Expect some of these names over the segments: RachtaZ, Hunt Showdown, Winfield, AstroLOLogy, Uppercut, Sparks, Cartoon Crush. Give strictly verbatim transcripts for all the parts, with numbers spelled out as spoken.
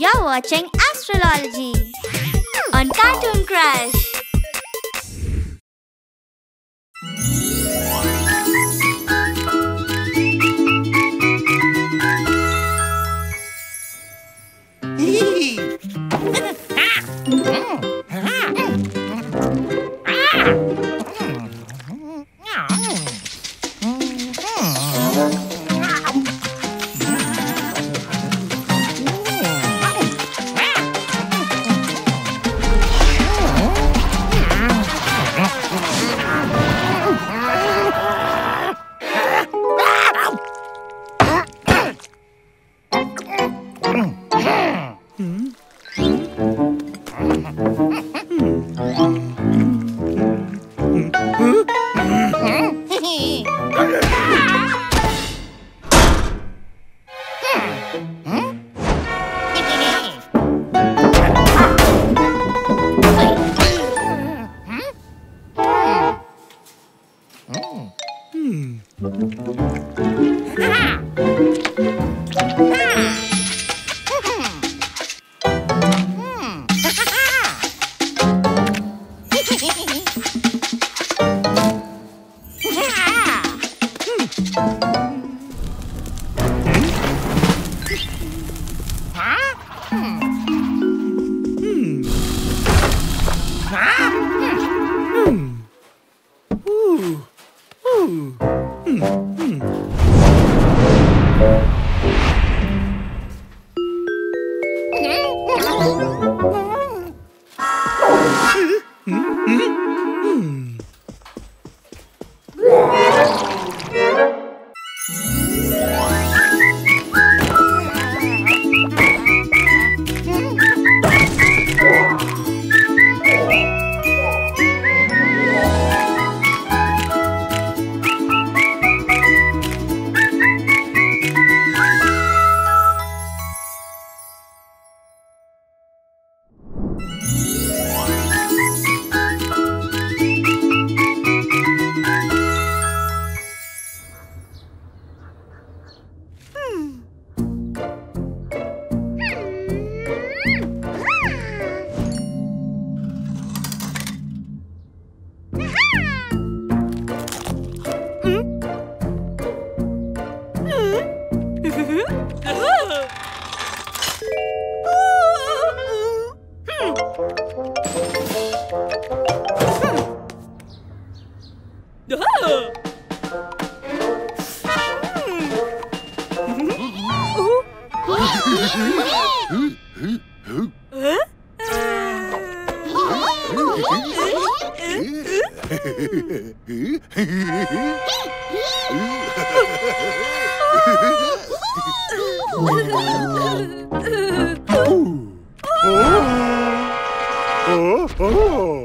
You're watching AstroLOLogy on Cartoon Crush. Oh.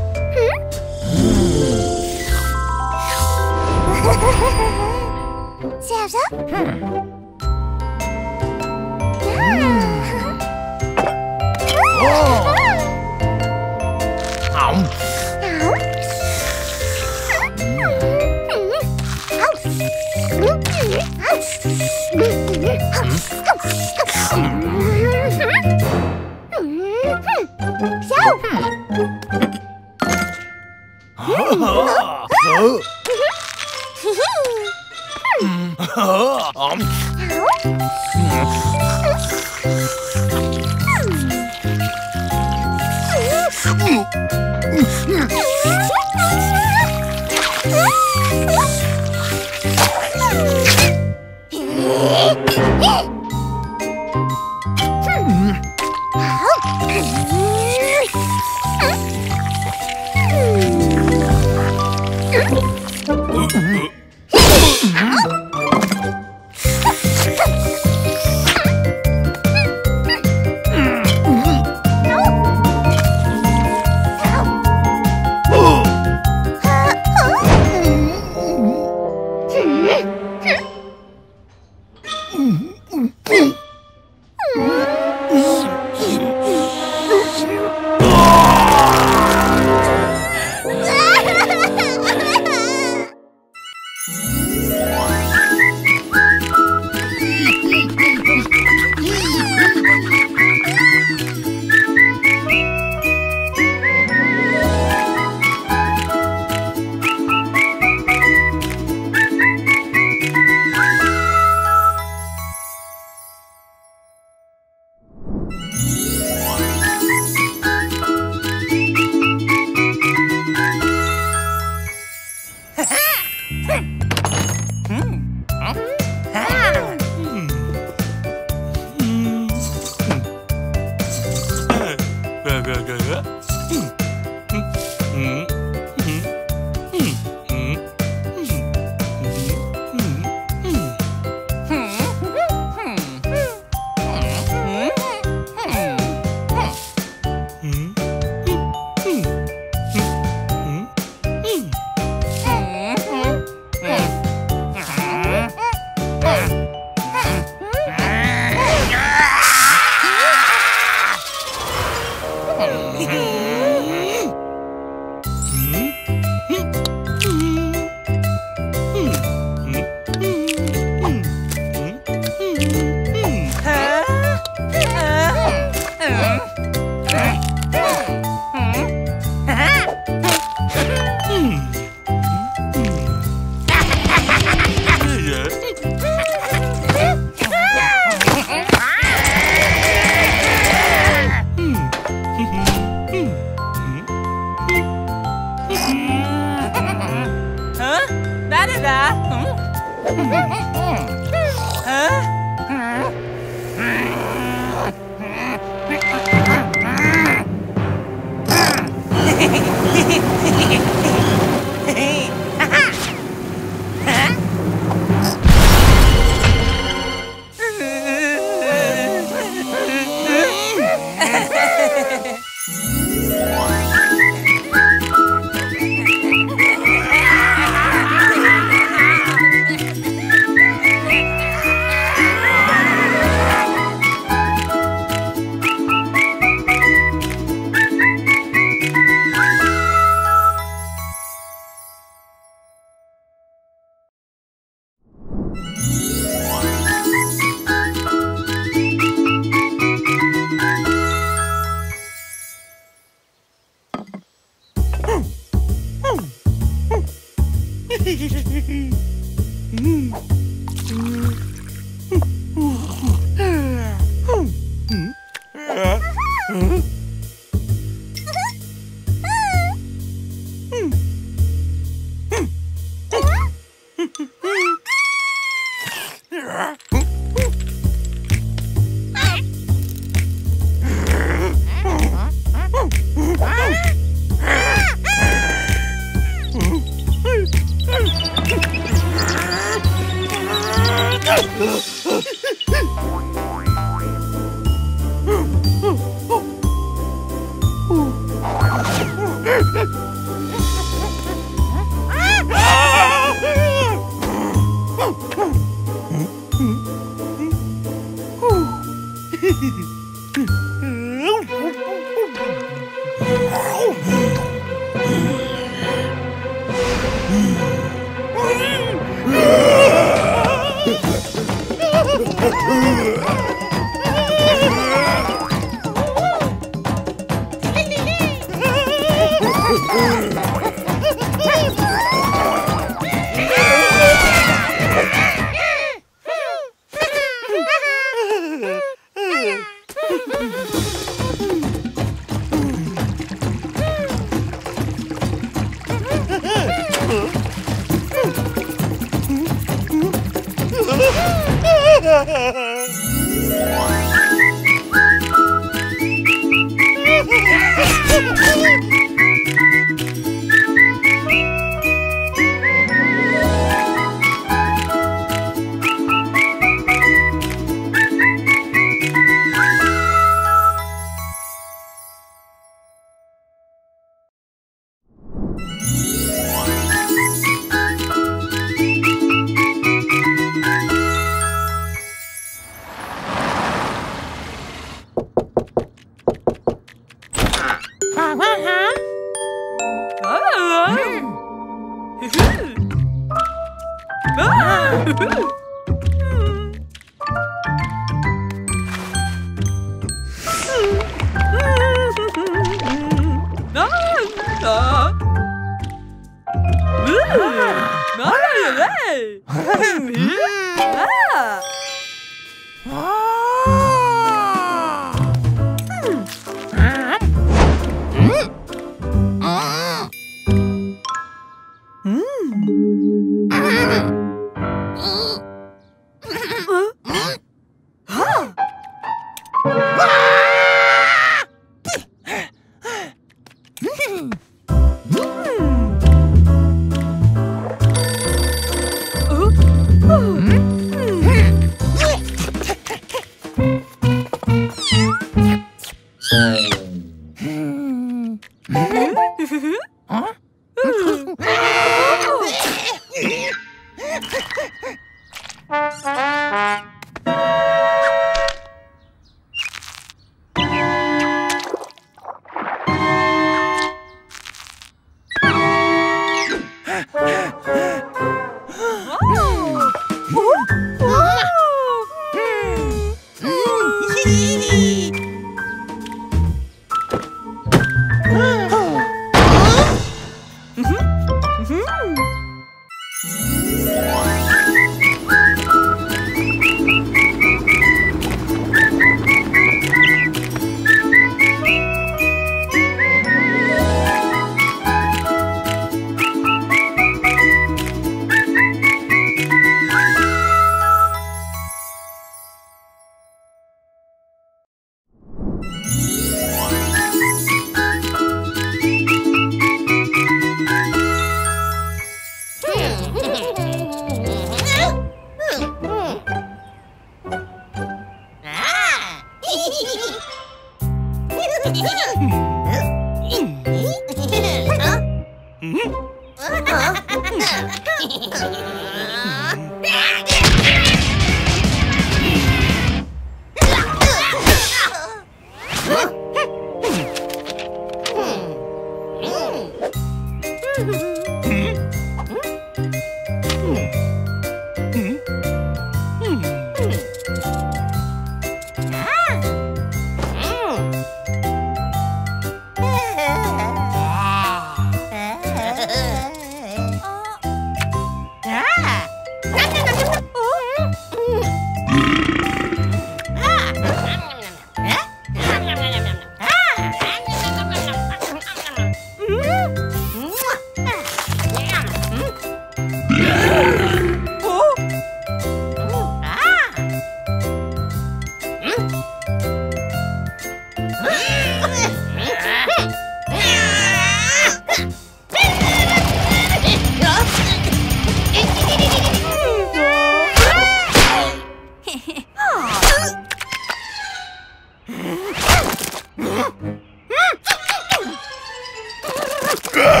Good.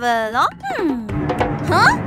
have a lot. Hmm. Huh?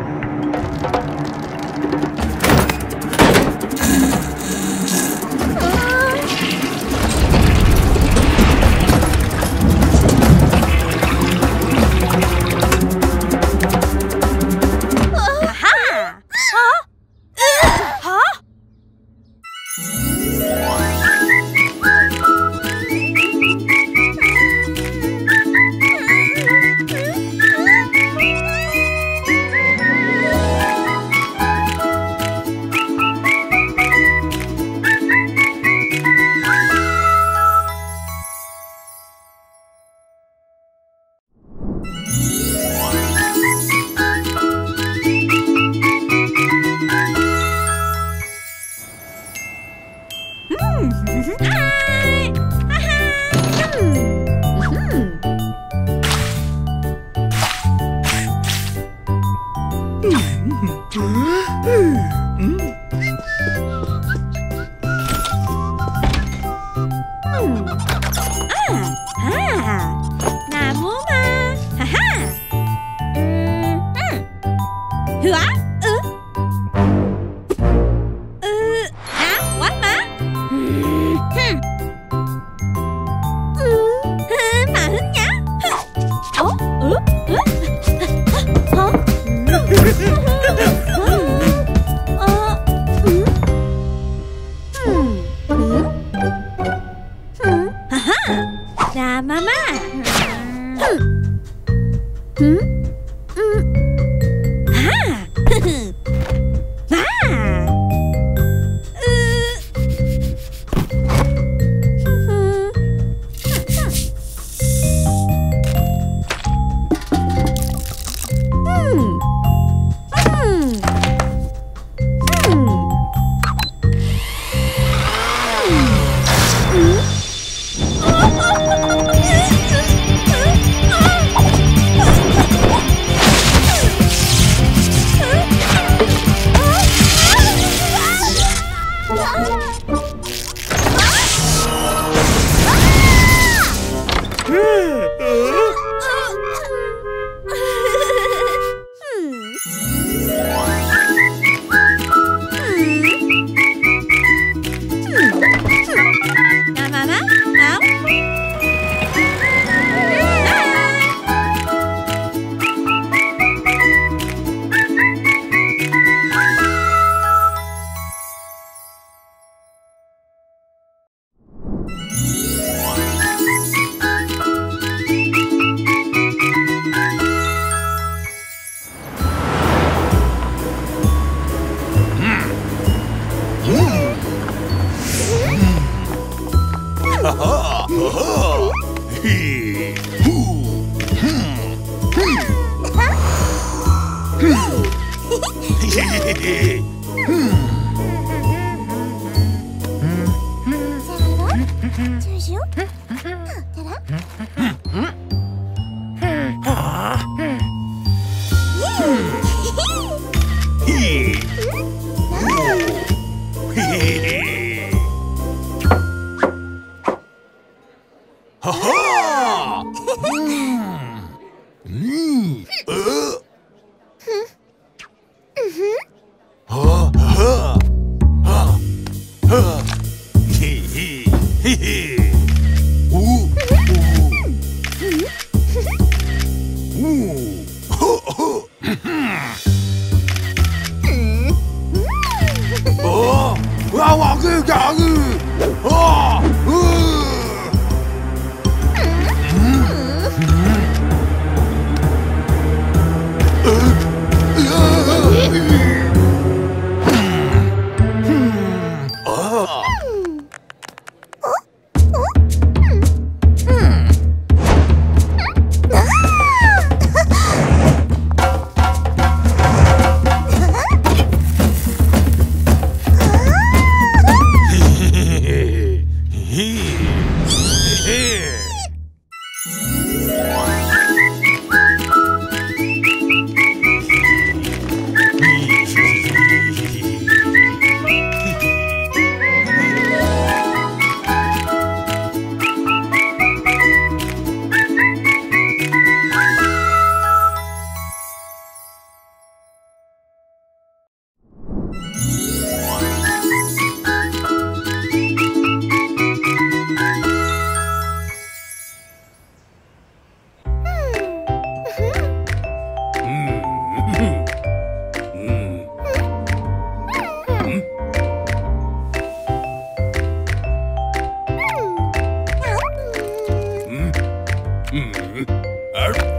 Yeah.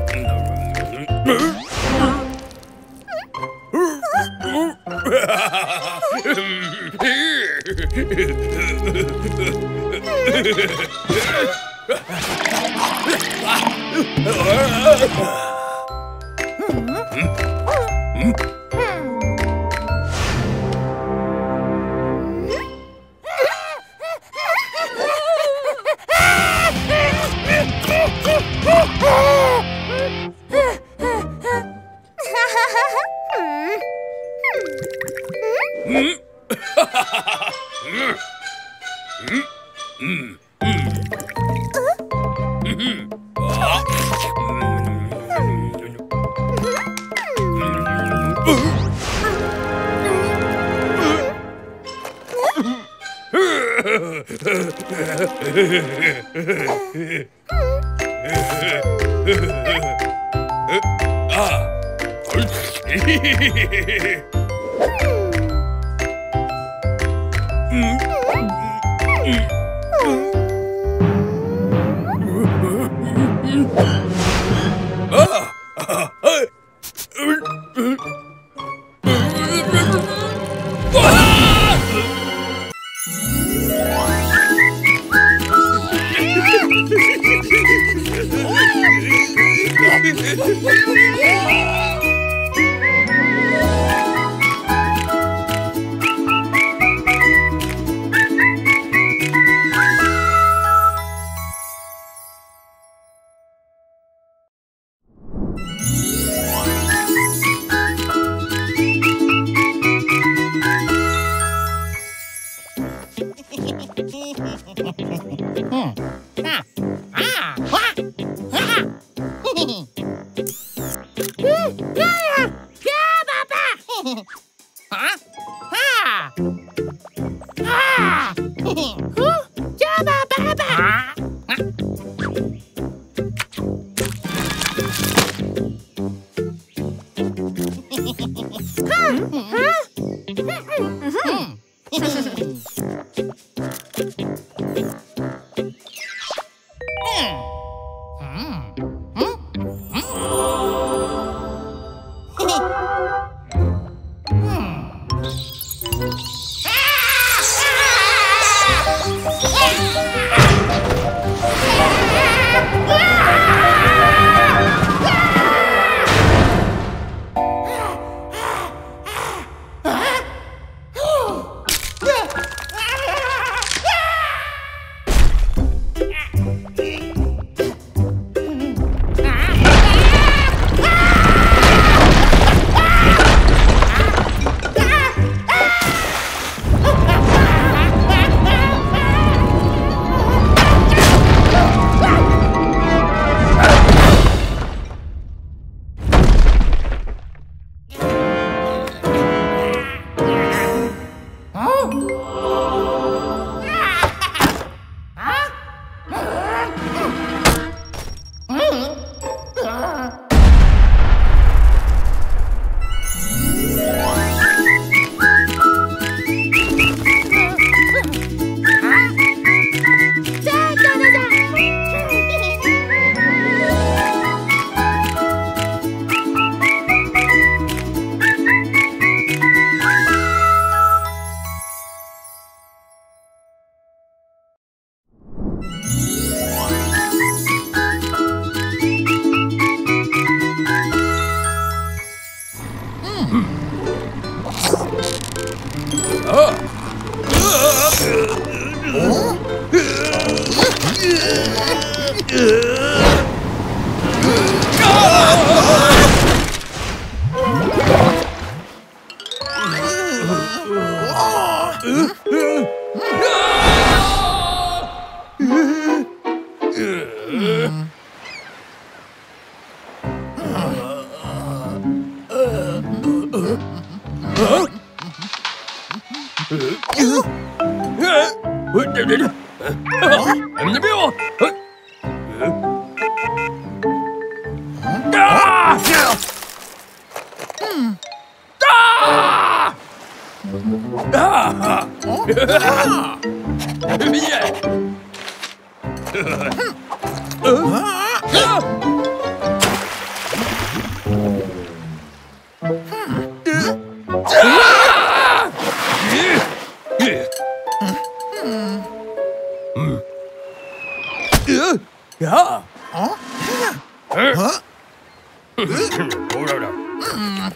Ah!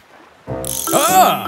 Ah!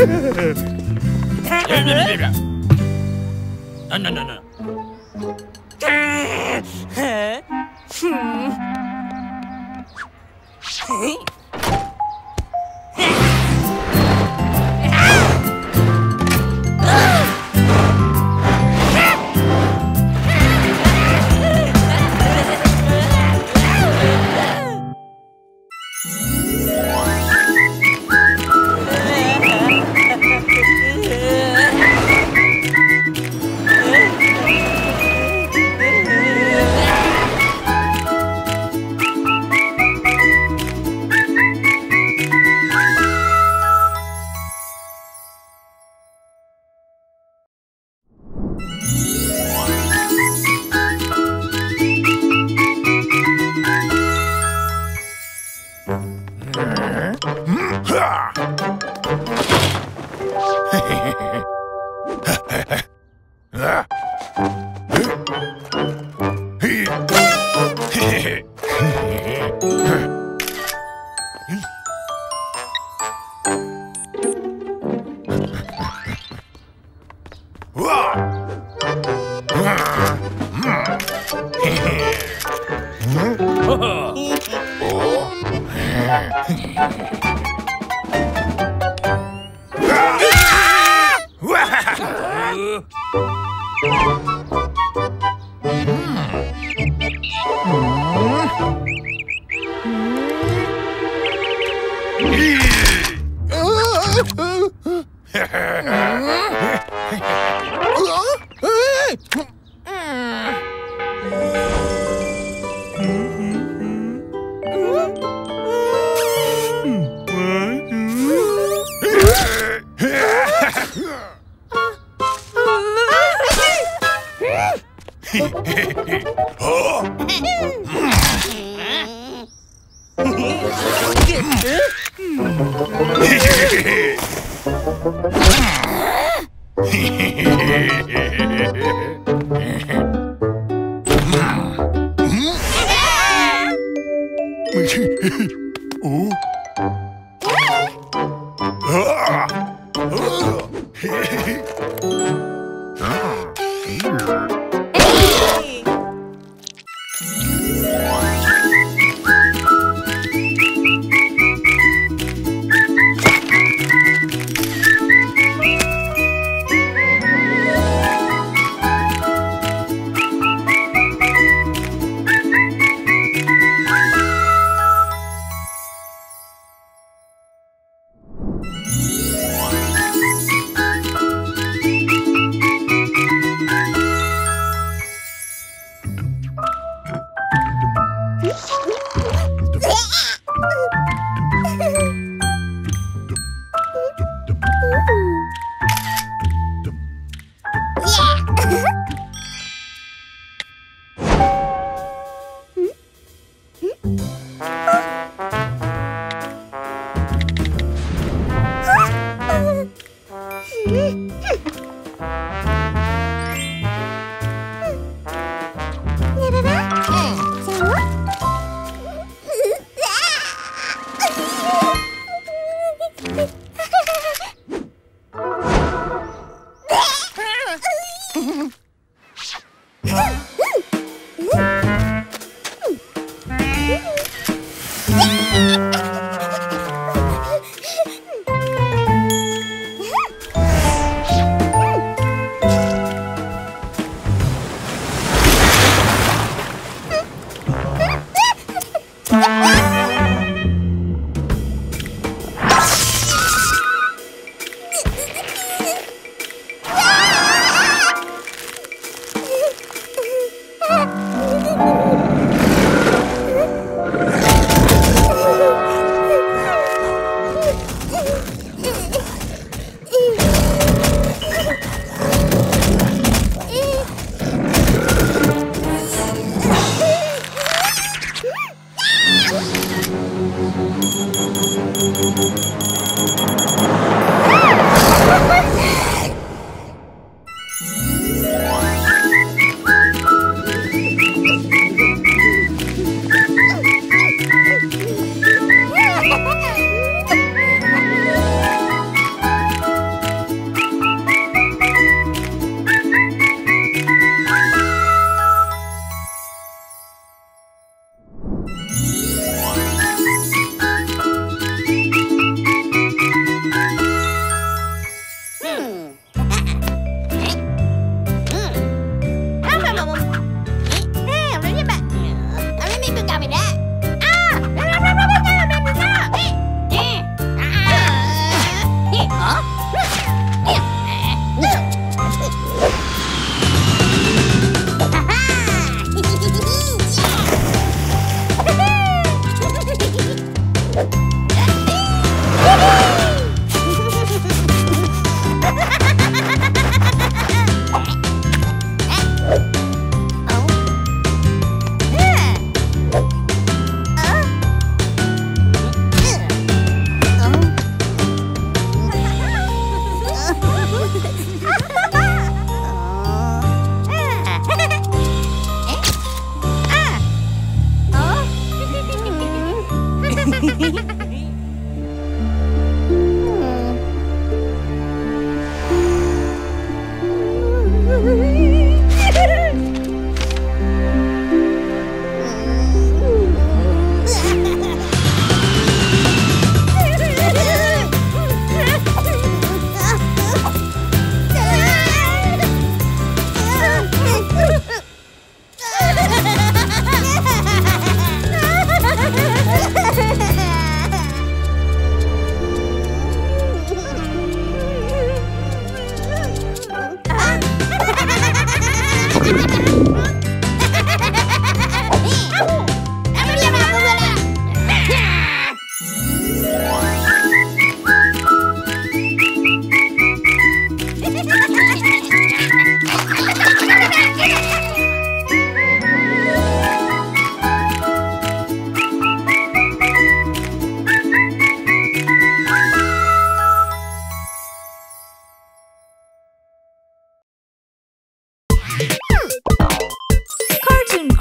No, no, no, no.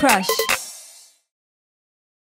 Crush.